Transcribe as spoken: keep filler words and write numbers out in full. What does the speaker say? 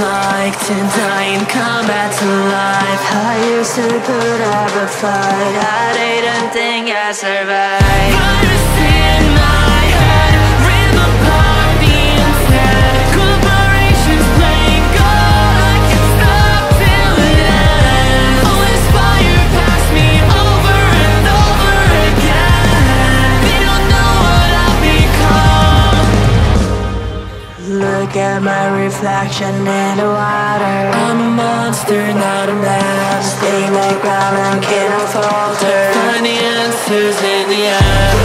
like to die in combat to life. I used to put up a fight, I didn't think I survived. Virus in my head, rip apart the instead. Corporations play God, I can stop till it ends. All this fire passed me over and over again. They don't know what I've become. Look at my reflection in the water. I'm a monster, not a man. Stay my ground and can't falter. Find the answers in the end.